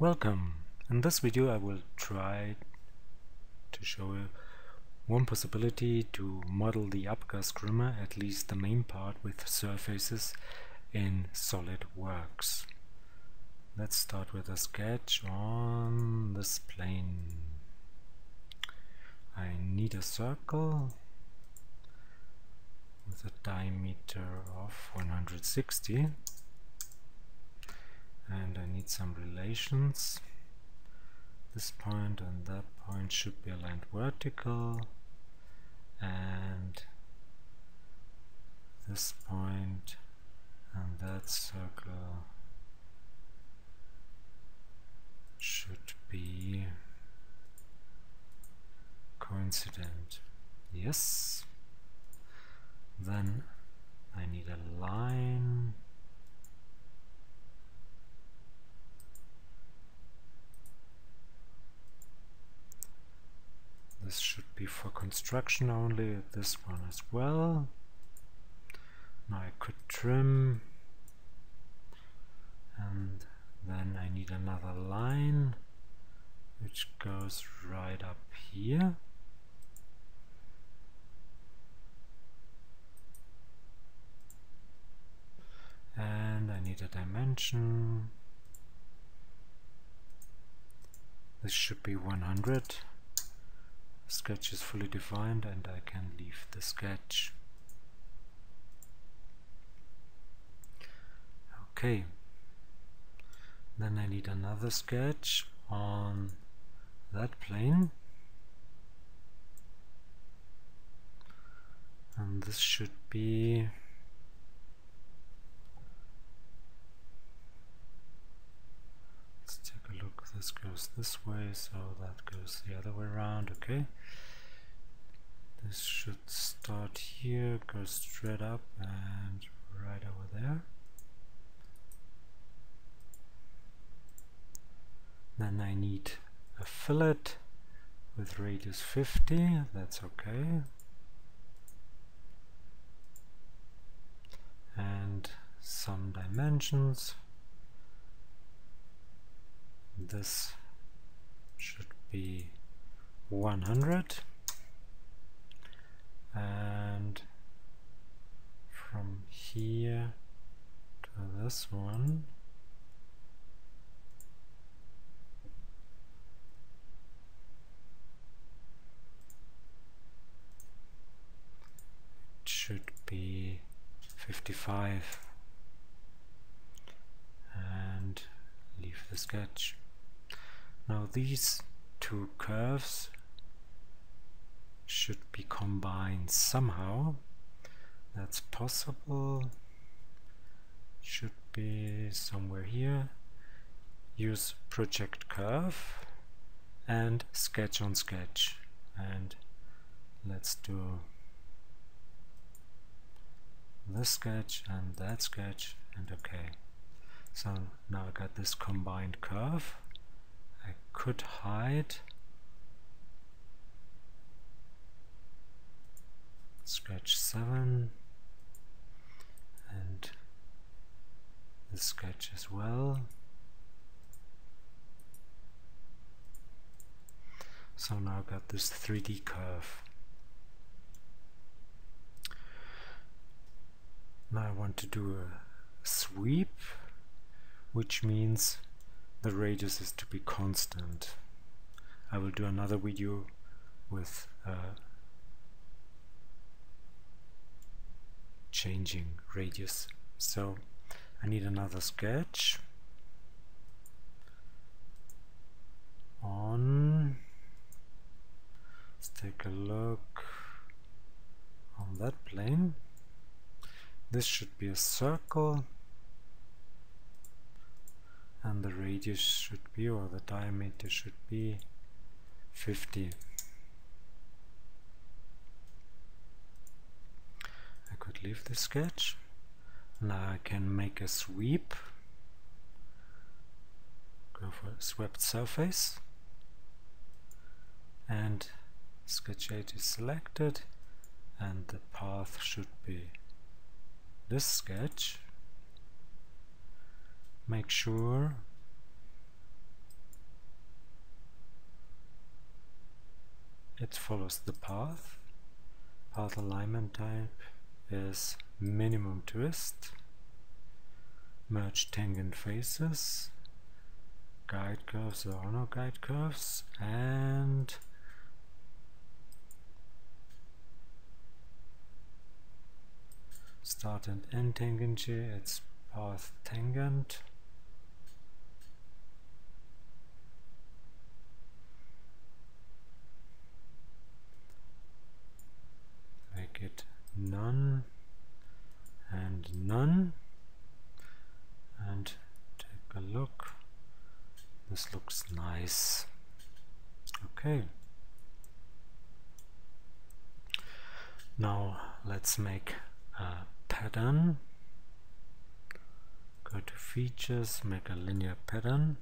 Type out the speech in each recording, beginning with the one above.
Welcome! In this video I will try to show you one possibility to model the Abgaskrümmer, at least the main part, with surfaces in SOLIDWORKS. Let's start with a sketch on this plane. I need a circle with a diameter of 160. And I need some relations. This point and that point should be aligned vertical, and this point and that circle should be coincident. Yes. Then I need a line. This should be for construction only, this one as well. Now I could trim, and then I need another line which goes right up here. And I need a dimension. This should be 100. Sketch is fully defined, and I can leave the sketch. Okay, then I need another sketch on that plane, and this should be this goes this way, so that goes the other way around. Okay, this should start here, go straight up and right over there. Then I need a fillet with radius 50, that's okay. And some dimensions. This should be 100, and from here to this one it should be 55, and leave the sketch. Now these two curves should be combined somehow. That's possible. Should be somewhere here. Use project curve and sketch on sketch. And let's do this sketch and that sketch, and okay. So now I got this combined curve. I could hide, sketch 7 and this sketch as well. So now I've got this 3D curve. Now I want to do a sweep, which means the radius is to be constant. I will do another video with changing radius. So I need another sketch on, let's take a look on that plane. This should be a circle, and the radius should be, or the diameter should be 50. I could leave the sketch. Now I can make a sweep. Go for a swept surface. And sketch 8 is selected, and the path should be this sketch. Make sure it follows the path. Path alignment type is minimum twist. Merge tangent faces, guide curves or no guide curves, and start and end tangent. It's path tangent. Make it none and none, and take a look. This looks nice. Okay. Now let's make a pattern. Go to features, make a linear pattern,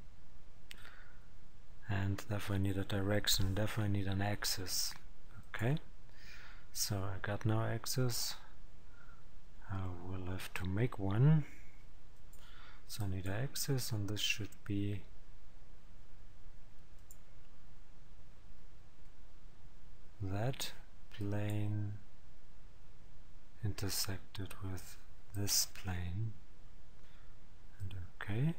and therefore I need a direction, therefore I need an axis. Okay, so I got no axis, I will have to make one. So I need an axis, and this should be that plane intersected with this plane, and okay.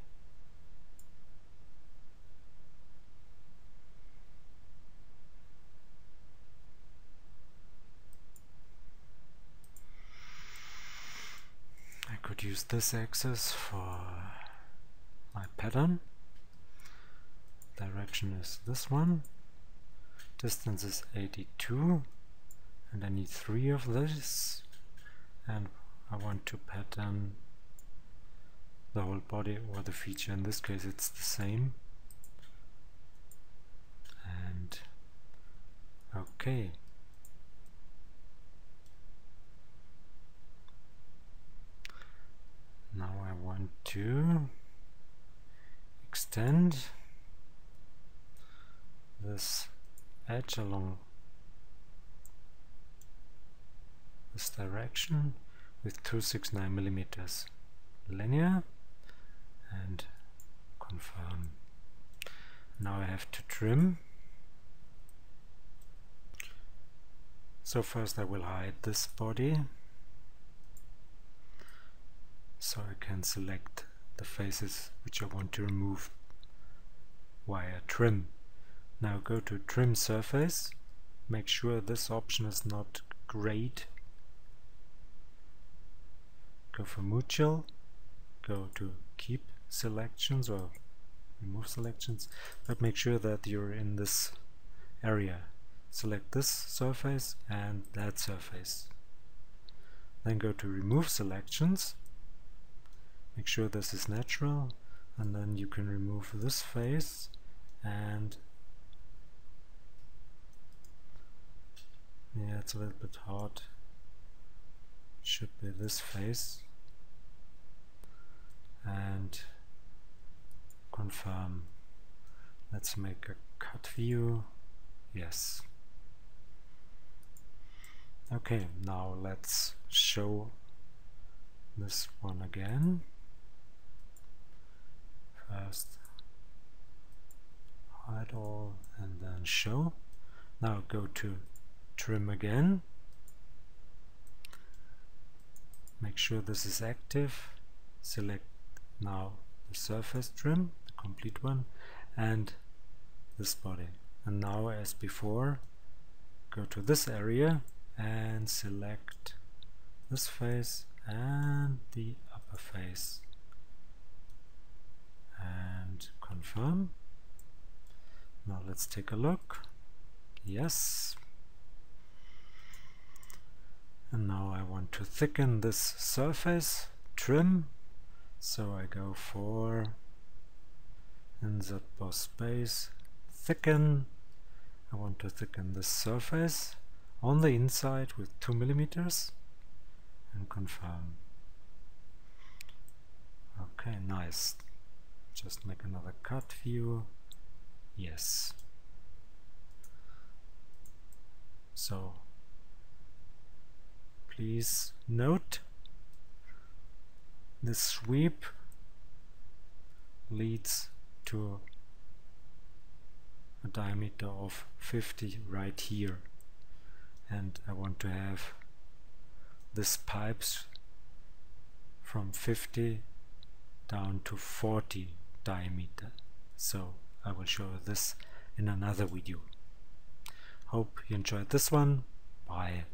I could use this axis for my pattern. Direction is this one. Distance is 82, and I need 3 of this, and I want to pattern the whole body or the feature. In this case it's the same, and okay. Now I want to extend this edge along this direction with 269 millimeters, linear, and confirm. Now I have to trim. So first I will hide this body, so I can select the faces which I want to remove via trim. Now go to trim surface, make sure this option is not grayed. Go for mutual, go to keep selections or remove selections, but make sure that you're in this area. Select this surface and that surface. Then go to remove selections, make sure this is natural, and then you can remove this face and yeah, it's a little bit hard. Should be this face, and confirm. Let's make a cut view. Yes. Okay, now let's show this one again. First hide all and then show. Now go to trim again, make sure this is active, select now the surface trim, the complete one, and this body. And now as before, go to this area and select this face and the upper face, and confirm. Now let's take a look. Yes. And now I want to thicken this surface, trim, so I go for insert boss space, thicken. I want to thicken this surface on the inside with 2 millimeters, and confirm. Okay, nice. Just make another cut view. Yes. So please note, the sweep leads to a diameter of 50 right here, and I want to have this pipes from 50 down to 40 diameter. So I will show this in another video. Hope you enjoyed this one. Bye.